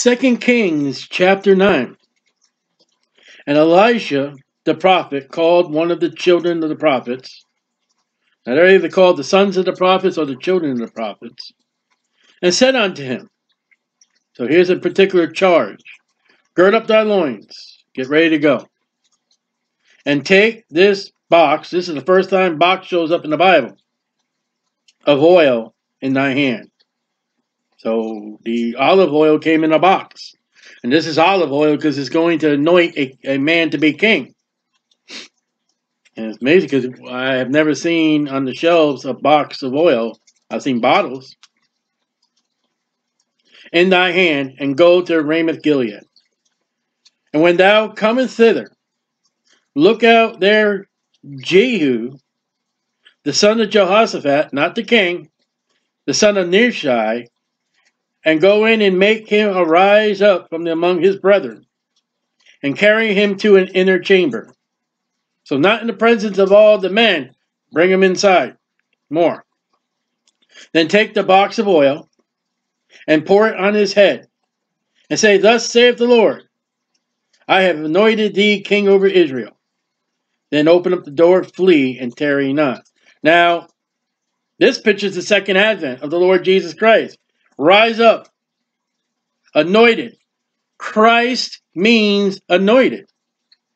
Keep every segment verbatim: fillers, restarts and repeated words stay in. Second Kings chapter nine. And Elisha the prophet called one of the children of the prophets. Now they're either called the sons of the prophets or the children of the prophets. And said unto him, so here's a particular charge. Gird up thy loins. Get ready to go. And take this box. This is the first time box shows up in the Bible. Of oil in thy hand. So the olive oil came in a box. And this is olive oil because it's going to anoint a, a man to be king. And it's amazing because I have never seen on the shelves a box of oil. I've seen bottles. In thy hand, and go to Ramoth-Gilead. And when thou comest thither, look out there Jehu, the son of Jehoshaphat, not the king, the son of Nishai, and go in and make him arise up from among his brethren, and carry him to an inner chamber. So not in the presence of all the men, bring him inside more. Then take the box of oil, and pour it on his head, and say, thus saith the Lord, I have anointed thee king over Israel. Then open up the door, flee, and tarry not. Now, this pictures the second advent of the Lord Jesus Christ. Rise up, anointed. Christ means anointed.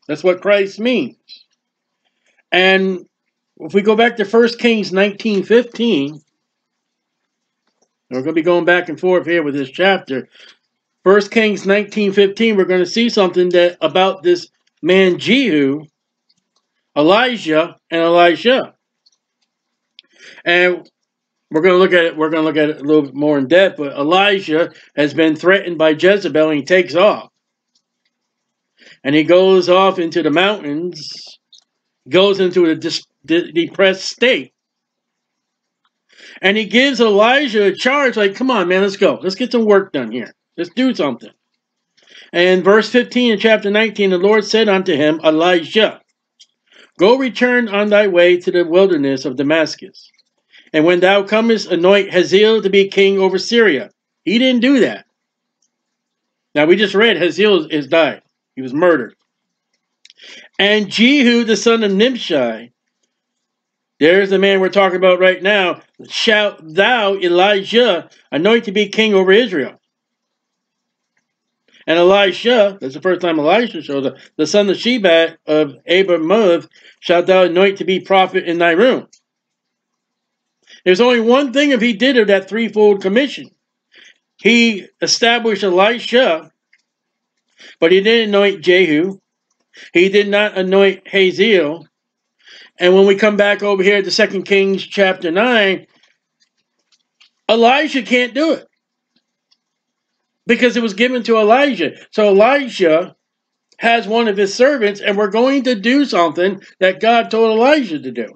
That's what Christ means. And if we go back to First Kings nineteen fifteen, we're going to be going back and forth here with this chapter. First Kings nineteen fifteen, we're going to see something that about this man Jehu, Elijah, and Elisha. And we're going to look at it, we're going to look at it a little bit more in depth, but Elijah has been threatened by Jezebel and he takes off. And he goes off into the mountains, goes into a dis de depressed state. And he gives Elijah a charge like, come on, man, let's go. Let's get some work done here. Let's do something. And verse fifteen in chapter nineteen, the Lord said unto him, Elijah, go return on thy way to the wilderness of Damascus. And when thou comest, anoint Hazel to be king over Syria. He didn't do that. Now we just read Hazel is died. He was murdered. And Jehu, the son of Nimshi, there's the man we're talking about right now. Shalt thou, Elijah, anoint to be king over Israel? And Elisha, that's the first time Elisha shows up, the son of Shebat of Abramov, shalt thou anoint to be prophet in thy room? There's only one thing if he did of that threefold commission. He established Elisha, but he didn't anoint Jehu. He did not anoint Hazael. And when we come back over here to Second Kings chapter nine, Elijah can't do it because it was given to Elijah. So Elijah has one of his servants, and we're going to do something that God told Elijah to do.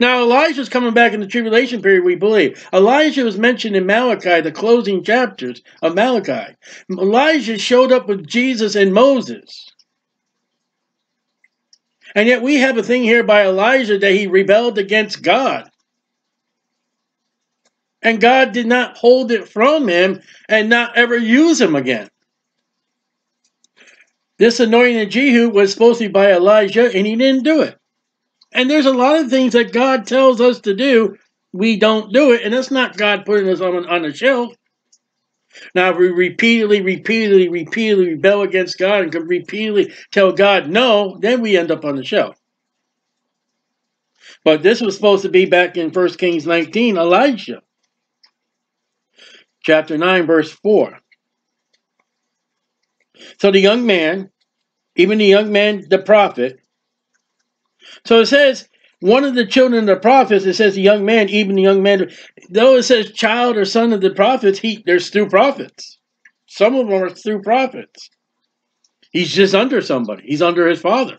Now, Elijah's coming back in the tribulation period, we believe. Elijah was mentioned in Malachi, the closing chapters of Malachi. Elijah showed up with Jesus and Moses. And yet we have a thing here by Elijah that he rebelled against God. And God did not hold it from him and not ever use him again. This anointing of Jehu was supposed to be by Elijah and he didn't do it. And there's a lot of things that God tells us to do. We don't do it. And that's not God putting us on, on a shelf. Now, if we repeatedly, repeatedly, repeatedly rebel against God and can repeatedly tell God no, then we end up on the shelf. But this was supposed to be back in First Kings nineteen, Elijah. Chapter nine, verse four. So the young man, even the young man, the prophet. So it says, one of the children of the prophets, it says the young man, even the young man. Though it says child or son of the prophets, he, they're still prophets. Some of them are still prophets. He's just under somebody. He's under his father.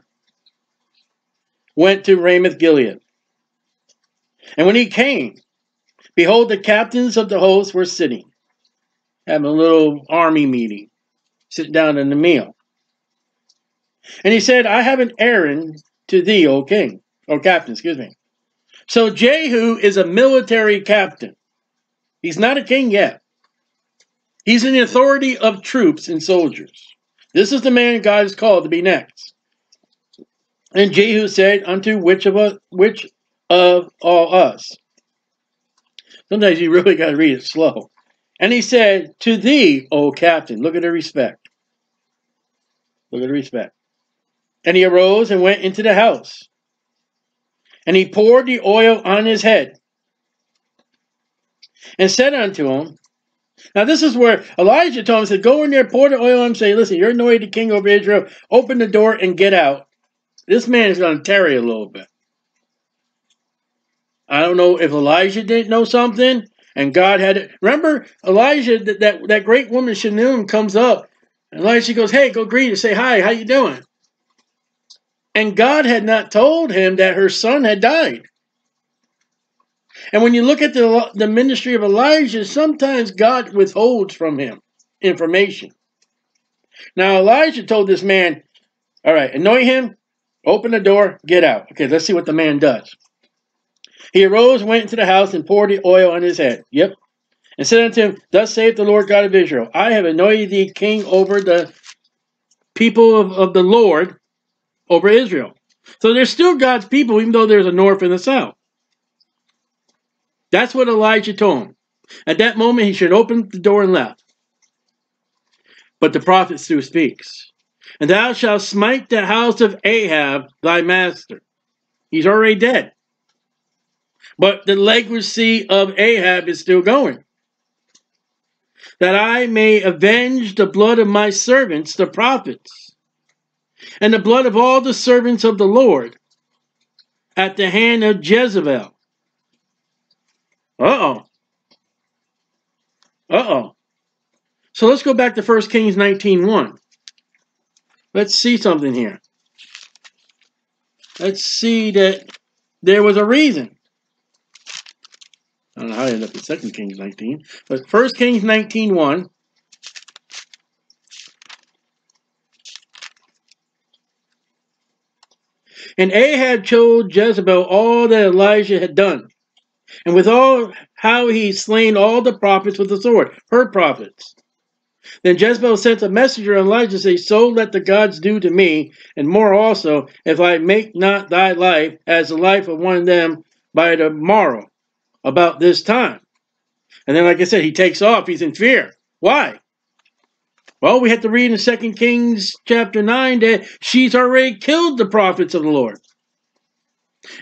Went to Ramoth-Gilead. And when he came, behold, the captains of the hosts were sitting, having a little army meeting, sitting down in the meal. And he said, I have an errand to thee, O king, or captain, excuse me. So Jehu is a military captain. He's not a king yet. He's in the authority of troops and soldiers. This is the man God is called to be next. And Jehu said unto which of us, which of all us? Sometimes you really got to read it slow. And he said, to thee, O captain. Look at the respect. Look at the respect. And he arose and went into the house. And he poured the oil on his head. And said unto him, now this is where Elijah told him, said, go in there, pour the oil on him, say, listen, you're anointed the king over Israel. Open the door and get out. This man is going to tarry a little bit. I don't know if Elijah didn't know something. And God had it. Remember Elijah, that, that, that great woman, Shunem, comes up. And Elijah goes, hey, go greet her. Say, hi, how you doing? And God had not told him that her son had died. And when you look at the, the ministry of Elijah, sometimes God withholds from him information. Now, Elijah told this man, all right, anoint him, open the door, get out. Okay, let's see what the man does. He arose, went into the house, and poured the oil on his head. Yep. And said unto him, thus saith the Lord God of Israel, I have anointed thee king over the people of, of the Lord, over Israel. So they're still God's people, even though there's a north and a south. That's what Elijah told him. At that moment, he should open the door and left. But the prophet still speaks. And thou shalt smite the house of Ahab, thy master. He's already dead. But the legacy of Ahab is still going. That I may avenge the blood of my servants, the prophets, and the blood of all the servants of the Lord at the hand of Jezebel. Uh-oh. Uh-oh. So let's go back to First Kings nineteen one. Let's see something here. Let's see that there was a reason. I don't know how I ended up in Second Kings nineteen. But First Kings nineteen one. And Ahab told Jezebel all that Elijah had done, and with all how he slain all the prophets with the sword, her prophets. Then Jezebel sent a messenger to Elijah, saying, so let the gods do to me, and more also, if I make not thy life as the life of one of them by tomorrow. About this time. And then, like I said, he takes off. He's in fear. Why? Well, we have to read in Second Kings chapter nine that she's already killed the prophets of the Lord.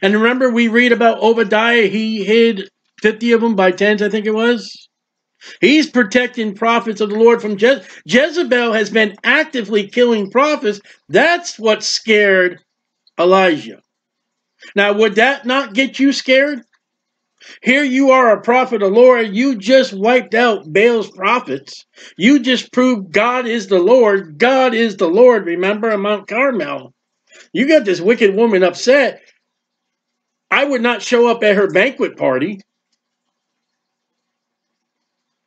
And remember, we read about Obadiah. He hid fifty of them by tens, I think it was. He's protecting prophets of the Lord from Je Jezebel has been actively killing prophets. That's what scared Elijah. Now, would that not get you scared? Here you are, a prophet of the Lord. You just wiped out Baal's prophets. You just proved God is the Lord. God is the Lord, remember, on Mount Carmel. You got this wicked woman upset. I would not show up at her banquet party.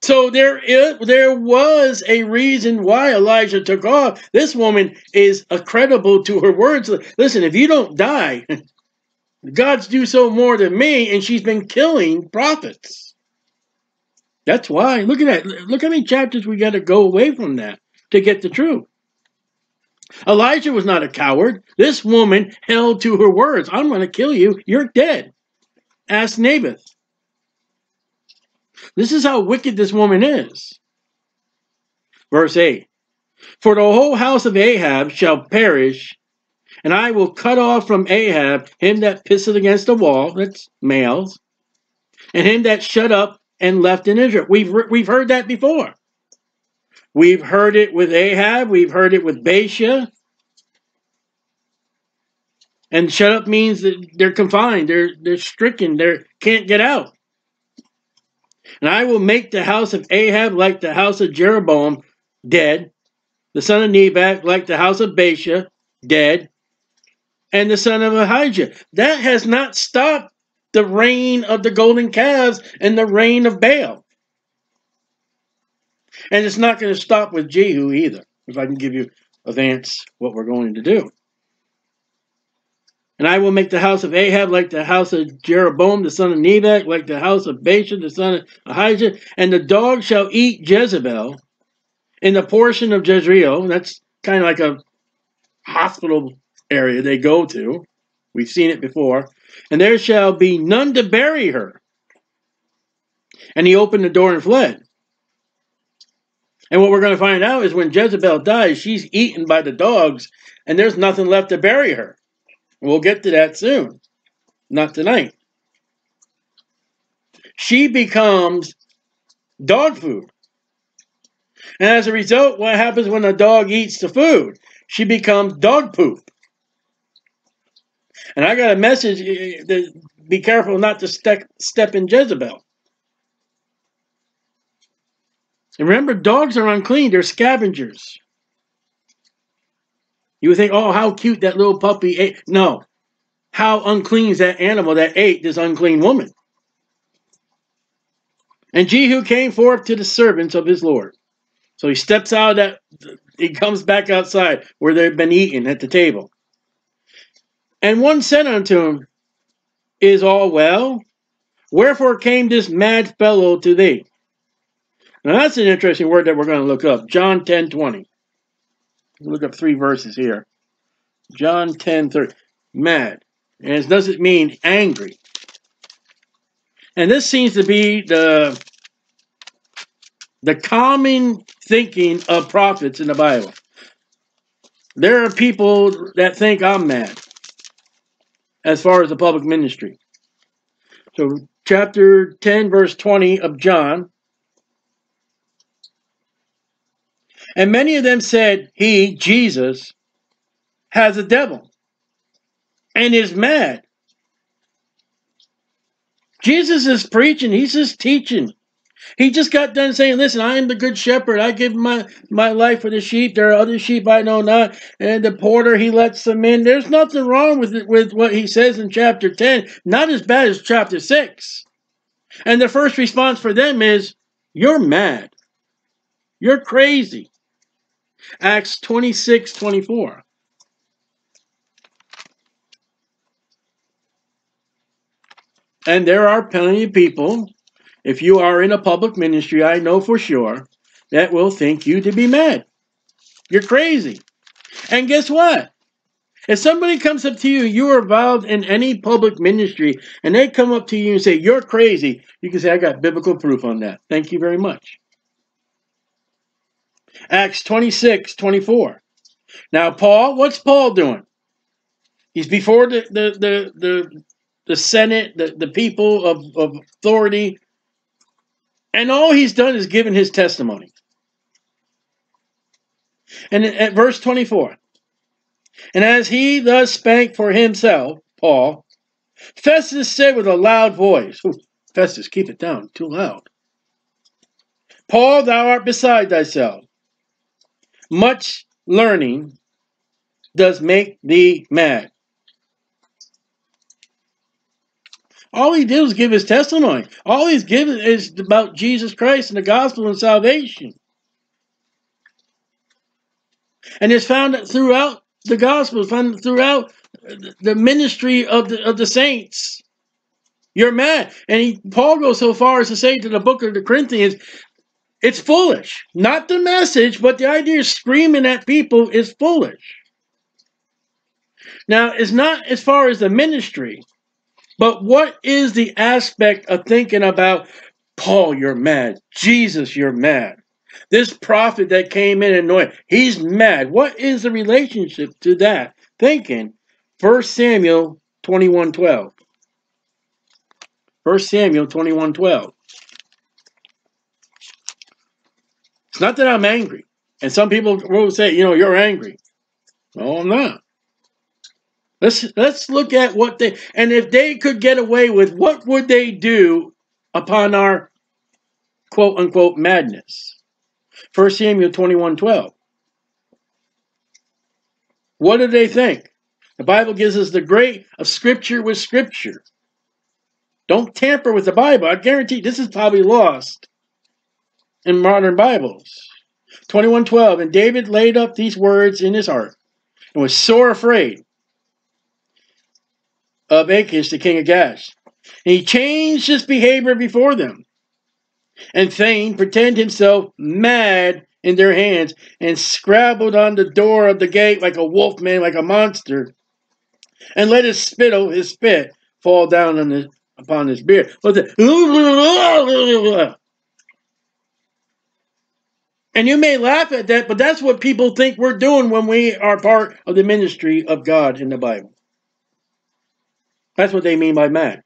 So there, is, there was a reason why Elijah took off. This woman is credible to her words. Listen, if you don't die... Gods do so more than me, and she's been killing prophets. That's why. Look at that. Look how many chapters we got to go away from that to get the truth. Elijah was not a coward. This woman held to her words. I'm going to kill you. You're dead. Ask Naboth. This is how wicked this woman is. Verse eight. For the whole house of Ahab shall perish, and I will cut off from Ahab him that pisseth against the wall, that's males, and him that shut up and left in Israel. We've, we've heard that before. We've heard it with Ahab. We've heard it with Baasha. And shut up means that they're confined. They're, they're stricken. They can't get out. And I will make the house of Ahab like the house of Jeroboam, dead. The son of Nebat like the house of Baasha, dead. And the son of Ahijah. That has not stopped the reign of the golden calves and the reign of Baal. And it's not going to stop with Jehu either, if I can give you advance what we're going to do. And I will make the house of Ahab like the house of Jeroboam, the son of Nebat, like the house of Baasha, the son of Ahijah. And the dog shall eat Jezebel, in the portion of Jezreel, that's kind of like a hospital area they go to. We've seen it before. And there shall be none to bury her. And he opened the door and fled. And what we're going to find out is when Jezebel dies, she's eaten by the dogs, and there's nothing left to bury her. We'll get to that soon. Not tonight. She becomes dog food. And as a result, what happens when a dog eats the food? She becomes dog poop. And I got a message, be careful not to step, step in Jezebel. And remember, dogs are unclean. They're scavengers. You would think, oh, how cute that little puppy ate. No. How unclean is that animal that ate this unclean woman? And Jehu came forth to the servants of his Lord. So he steps out of that, he comes back outside where they've been eating at the table. And one said unto him, Is all well? Wherefore came this mad fellow to thee? Now that's an interesting word that we're going to look up. John ten twenty. We'll look up three verses here. John ten thirty. Mad. And it doesn't mean angry. And this seems to be the, the common thinking of prophets in the Bible. There are people that think I'm mad, as far as the public ministry. So chapter ten verse twenty of John. And many of them said, He, Jesus, has a devil and is mad. Jesus is preaching. He's just teaching. He just got done saying, listen, I am the good shepherd. I give my, my life for the sheep. There are other sheep I know not. And the porter, he lets them in. There's nothing wrong with it, with what he says in chapter ten. Not as bad as chapter six. And the first response for them is, you're mad. You're crazy. Acts twenty-six twenty-four. And there are plenty of people, if you are in a public ministry, I know for sure, that will think you to be mad. You're crazy. And guess what? If somebody comes up to you, you are involved in any public ministry, and they come up to you and say, you're crazy, you can say, I got biblical proof on that. Thank you very much. Acts twenty-six twenty-four. Now, Paul, what's Paul doing? He's before the... the, the, the The Senate, the, the people of, of authority. And all he's done is given his testimony. And at verse twenty-four. And as he thus spake for himself, Paul, Festus said with a loud voice. Ooh, Festus, keep it down. Too loud. Paul, thou art beside thyself. Much learning does make thee mad. All he did was give his testimony. All he's given is about Jesus Christ and the gospel and salvation. And it's found throughout the gospel, found throughout the ministry of the, of the saints. You're mad. And he, Paul goes so far as to say to the book of the Corinthians, it's foolish. Not the message, but the idea of screaming at people is foolish. Now, it's not as far as the ministry. But what is the aspect of thinking about, Paul, you're mad. Jesus, you're mad. This prophet that came in and anointed, he's mad. What is the relationship to that thinking? First Samuel twenty-one twelve. First Samuel twenty-one twelve. It's not that I'm angry. And some people will say, you know, you're angry. No, I'm not. Let's, let's look at what they, and if they could get away with, what would they do upon our quote-unquote madness? First Samuel twenty-one twelve. What do they think? The Bible gives us the great of scripture with scripture. Don't tamper with the Bible. I guarantee this is probably lost in modern Bibles. twenty-one twelve, and David laid up these words in his heart and was sore afraid of Achish, the king of Gash. And he changed his behavior before them, and fain pretend himself mad in their hands and scrabbled on the door of the gate like a wolf man, like a monster, and let his spittle, his spit, fall down on his, upon his beard. And you may laugh at that, but that's what people think we're doing when we are part of the ministry of God in the Bible. That's what they mean by mad.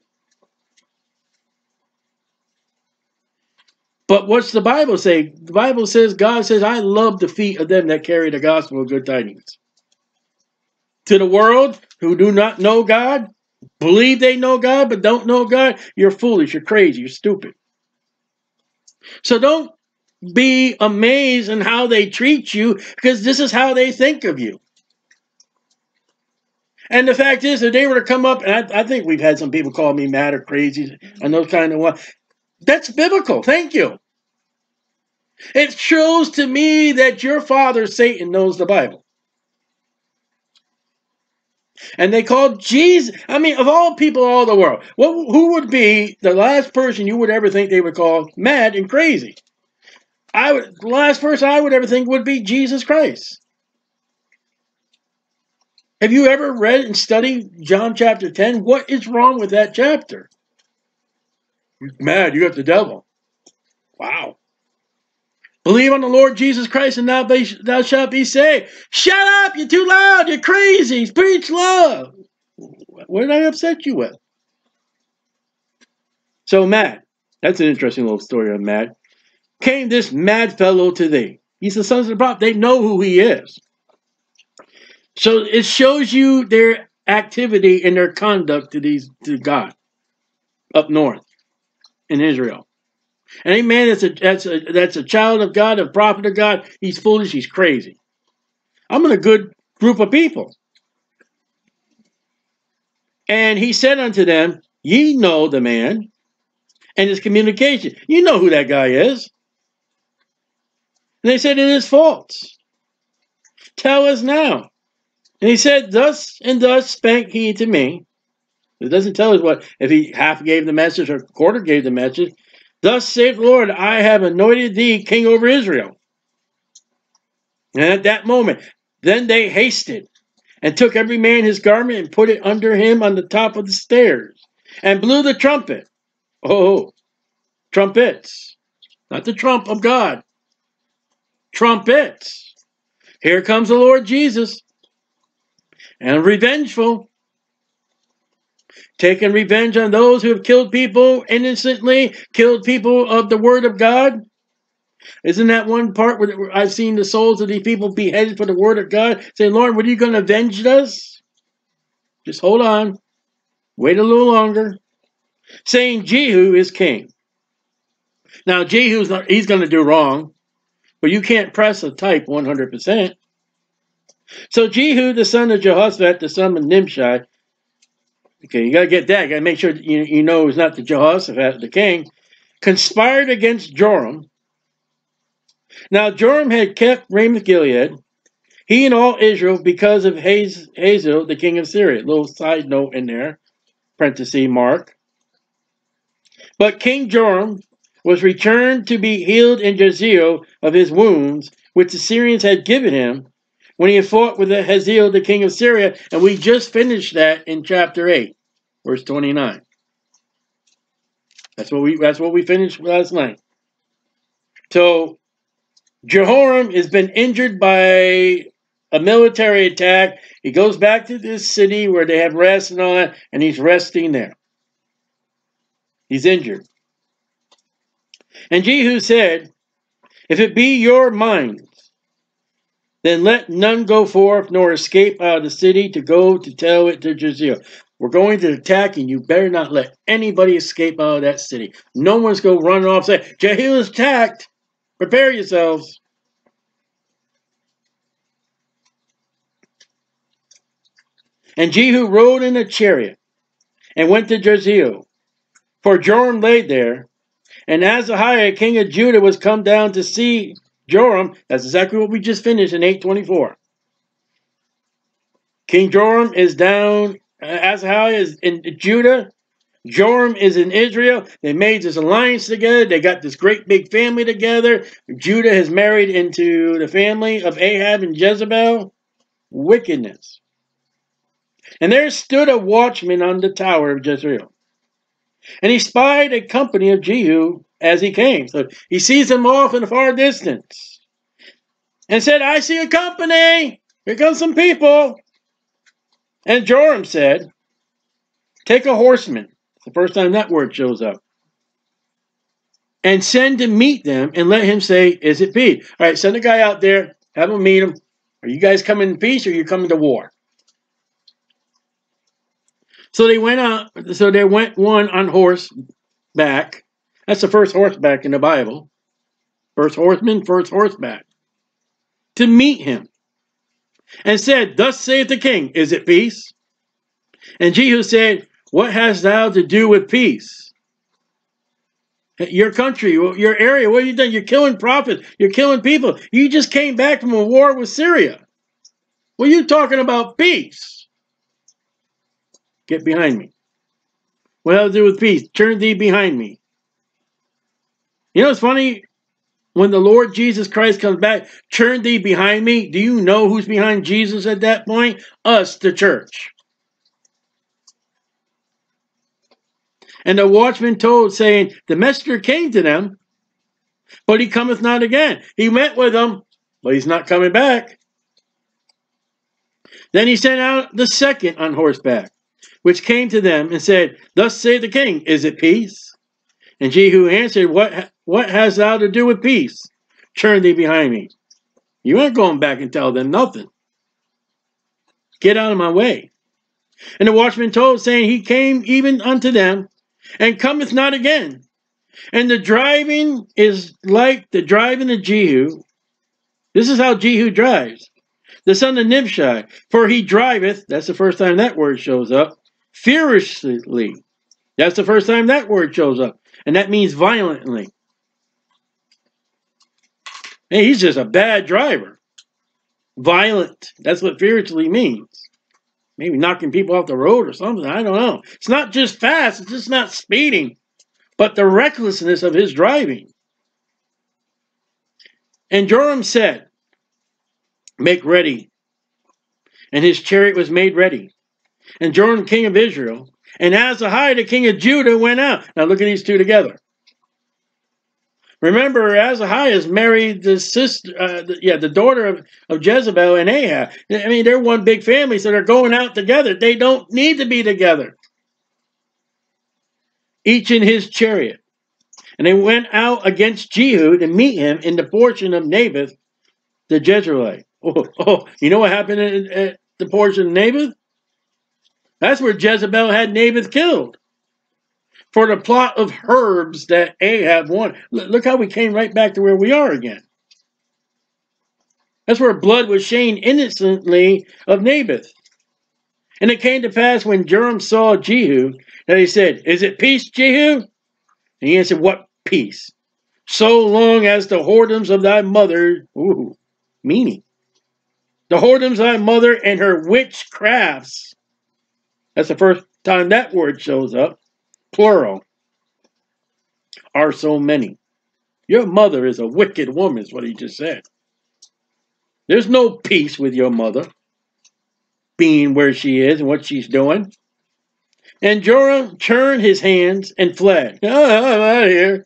But what's the Bible say? The Bible says, God says, I love the feet of them that carry the gospel of good tidings. To the world who do not know God, believe they know God, but don't know God, you're foolish, you're crazy, you're stupid. So don't be amazed in how they treat you, because this is how they think of you. And the fact is, if they were to come up, and I, I think we've had some people call me mad or crazy, and those kind of ones. That's biblical. Thank you. It shows to me that your father, Satan, knows the Bible. And they called Jesus. I mean, of all people all the world, what, who would be the last person you would ever think they would call mad and crazy? I would, the last person I would ever think would be Jesus Christ. Have you ever read and studied John chapter ten? What is wrong with that chapter? Mad, you got the devil. Wow. Believe on the Lord Jesus Christ and thou, be, thou shalt be saved. Shut up, you're too loud, you're crazy. Preach love. What did I upset you with? So mad. That's an interesting little story on mad. Came this mad fellow to thee. He's the sons of the prophet. They know who he is. So it shows you their activity and their conduct to these to God up north. In Israel, any man that's a that's a that's a child of God, a prophet of God, he's foolish, he's crazy. I'm in a good group of people. And he said unto them, ye know the man and his communication. You know who that guy is. And they said, it is false. Tell us now. And he said, thus and thus spake he to me. It doesn't tell us what, if he half gave the message or quarter gave the message. Thus saith the Lord, I have anointed thee king over Israel. And at that moment, then they hasted and took every man his garment and put it under him on the top of the stairs and blew the trumpet. Oh, trumpets, not the trump of God. Trumpets. Here comes the Lord Jesus and revengeful. Taking revenge on those who have killed people innocently, killed people of the word of God. Isn't that one part where I've seen the souls of these people beheaded for the word of God? Saying, Lord, what are you going to avenge us? Just hold on. Wait a little longer. Saying Jehu is king. Now, Jehu's not, he's going to do wrong. But you can't press a type one hundred percent. So Jehu, the son of Jehoshaphat, the son of Nimshi. Okay, you got to get that. You got to make sure that you, you know it's not the Jehoshaphat, the king. Conspired against Joram. Now, Joram had kept Ramoth-Gilead, he and all Israel, because of Hazel, the king of Syria. Little side note in there, parenthesis mark. But King Joram was returned to be healed in Jezreel of his wounds, which the Syrians had given him, when he had fought with Ahaziah, the king of Syria. And we just finished that in chapter eight, verse twenty-nine. That's what we, that's what we finished last night. So Jehoram has been injured by a military attack. He goes back to this city where they have rest and all that, and he's resting there. He's injured. And Jehu said, if it be your mind, then let none go forth nor escape out of the city to go to tell it to Jezreel. We're going to attack, and you better not let anybody escape out of that city. No one's going to run off and say, Jehu is attacked. Prepare yourselves. And Jehu rode in a chariot and went to Jezreel. For Joram lay there, and Azariah, king of Judah, was come down to see Joram. That's exactly what we just finished in eight twenty-four. King Joram is down. Ahaziah is in Judah. Joram is in Israel. They made this alliance together. They got this great big family together. Judah has married into the family of Ahab and Jezebel. Wickedness. And there stood a watchman on the tower of Jezreel. And he spied a company of Jehu as he came. So he sees them off in a far distance. And said, I see a company. Here come some people. And Joram said, take a horseman. It's the first time that word shows up. And send to meet them and let him say, is it peace? All right, send a guy out there. Have him meet him. Are you guys coming in peace or are you coming to war? So they went out, so there went one on horseback. That's the first horseback in the Bible. First horseman, first horseback. To meet him. And said, thus saith the king, is it peace? And Jehu said, what hast thou to do with peace? Your country, your area, what have you done? You're killing prophets. You're killing people. You just came back from a war with Syria. Well, you talking about peace. Get behind me. What have I to do with peace? Turn thee behind me. You know, it's funny. When the Lord Jesus Christ comes back, turn thee behind me. Do you know who's behind Jesus at that point? Us, the church. And the watchman told, saying, the messenger came to them, but he cometh not again. He went with them, but he's not coming back. Then he sent out the second on horseback, which came to them and said, thus saith the king, is it peace? And Jehu answered, what, what hast thou to do with peace? Turn thee behind me. You ain't going back and tell them nothing. Get out of my way. And the watchman told, saying, he came even unto them, and cometh not again. And the driving is like the driving of Jehu. This is how Jehu drives. The son of Nimshi, for he driveth, that's the first time that word shows up, furiously. That's the first time that word shows up. And that means violently. And he's just a bad driver. Violent. That's what furiously means. Maybe knocking people off the road or something. I don't know. It's not just fast. It's just not speeding. But the recklessness of his driving. And Joram said, make ready. And his chariot was made ready. And Joram, king of Israel, and Ahaziah, the king of Judah, went out. Now look at these two together. Remember, Ahaziah has married the sister, uh, the, yeah, the daughter of, of Jezebel and Ahab. I mean, they're one big family, so they're going out together. They don't need to be together. Each in his chariot. And they went out against Jehu to meet him in the portion of Naboth, the Jezreelite. Oh, oh, you know what happened at, at the portion of Naboth? That's where Jezebel had Naboth killed for the plot of herbs that Ahab wanted. Look how we came right back to where we are again. That's where blood was shed innocently of Naboth. And it came to pass when Joram saw Jehu that he said, is it peace, Jehu? And he answered, what peace? So long as the whoredoms of thy mother, ooh, meaning, the whoredoms of thy mother and her witchcrafts. That's the first time that word shows up. Plural. Are so many. Your mother is a wicked woman, is what he just said. There's no peace with your mother being where she is and what she's doing. And Joram turned his hands and fled. Oh, I'm out of here.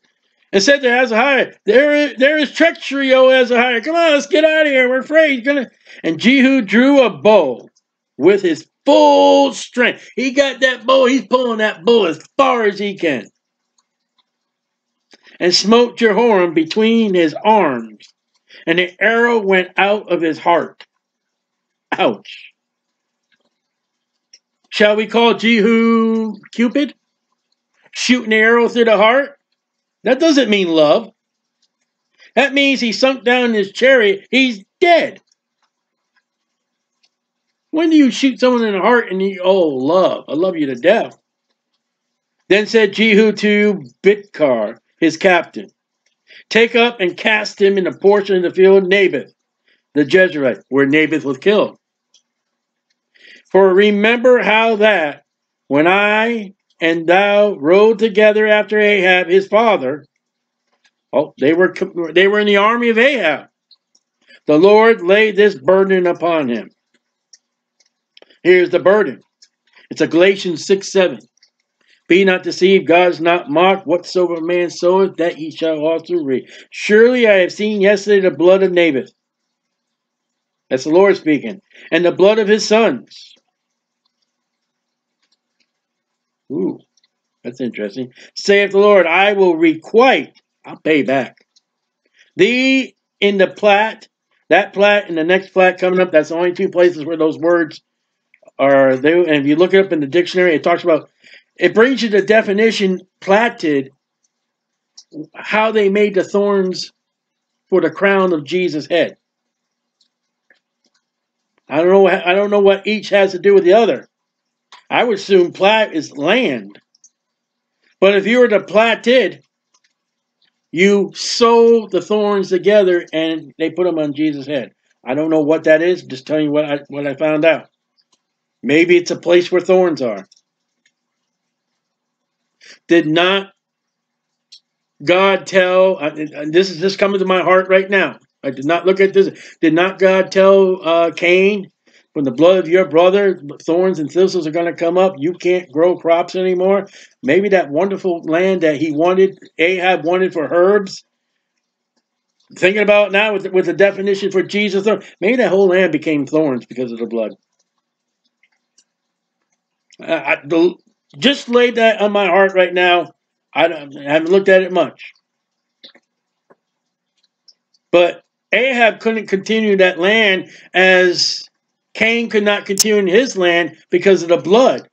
And said to Azariah, there is, there is treachery, O Azariah. Come on, let's get out of here. We're afraid. Gonna... And Jehu drew a bow with his full strength. He got that bow. He's pulling that bow as far as he can. And smote Jehoram between his arms. And the arrow went out of his heart. Ouch. Shall we call Jehu Cupid? Shooting the arrow through the heart? That doesn't mean love. That means he sunk down in his chariot. He's dead. When do you shoot someone in the heart and you, oh, love, I love you to death? Then said Jehu to Bitkar, his captain, take up and cast him in a portion of the field of Naboth, the Jezreelite, where Naboth was killed. For remember how that when I and thou rode together after Ahab his father. Oh, they were they were in the army of Ahab. The Lord laid this burden upon him. Here's the burden. It's a Galatians six seven. Be not deceived, God is not mocked. Whatsoever a man soweth, that he shall also reap. Surely I have seen yesterday the blood of Naboth. That's the Lord speaking. And the blood of his sons. Ooh, that's interesting. Saith the Lord, I will requite. I'll pay back thee in the plat, that plat, and the next plat coming up. That's the only two places where those words are there. And if you look it up in the dictionary, it talks about, it brings you the definition platted, how they made the thorns for the crown of Jesus' head. I don't know. I don't know what each has to do with the other. I would assume plat is land, but if you were to platted, you sew the thorns together and they put them on Jesus' head. I don't know what that is. Just telling you what I what I found out. Maybe it's a place where thorns are. Did not God tell, and this is just coming to my heart right now, I did not look at this, did not God tell uh, Cain, from the blood of your brother, thorns and thistles are going to come up, you can't grow crops anymore? Maybe that wonderful land that he wanted, Ahab wanted for herbs, thinking about now with, with the definition for Jesus, maybe that whole land became thorns because of the blood. Uh, I, the Just laid that on my heart right now. I, don't, I haven't looked at it much. But Ahab couldn't continue that land as Cain could not continue in his land because of the blood.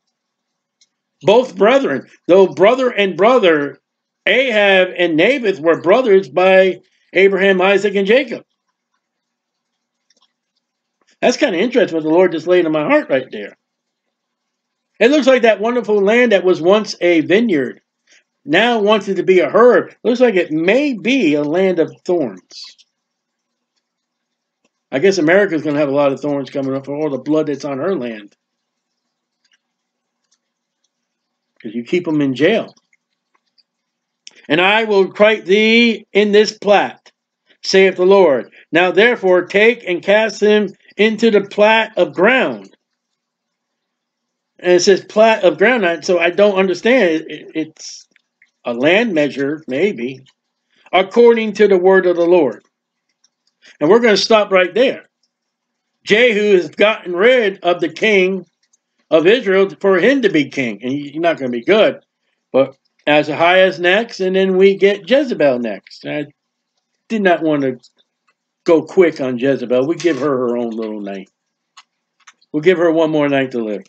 Both brethren, though brother and brother, Ahab and Naboth were brothers by Abraham, Isaac, and Jacob. That's kind of interesting what the Lord just laid on my heart right there. It looks like that wonderful land that was once a vineyard, now wanted to be a herb. It looks like it may be a land of thorns. I guess America's going to have a lot of thorns coming up for all the blood that's on her land. Because you keep them in jail. And I will requite thee in this plat, saith the Lord. Now therefore take and cast him into the plat of ground. And it says plat of ground, so I don't understand. It's a land measure, maybe, according to the word of the Lord. And we're going to stop right there. Jehu has gotten rid of the king of Israel for him to be king. And he's not going to be good. But Ahaziah's next, and then we get Jezebel next. I did not want to go quick on Jezebel. We give her her own little night. We'll give her one more night to live.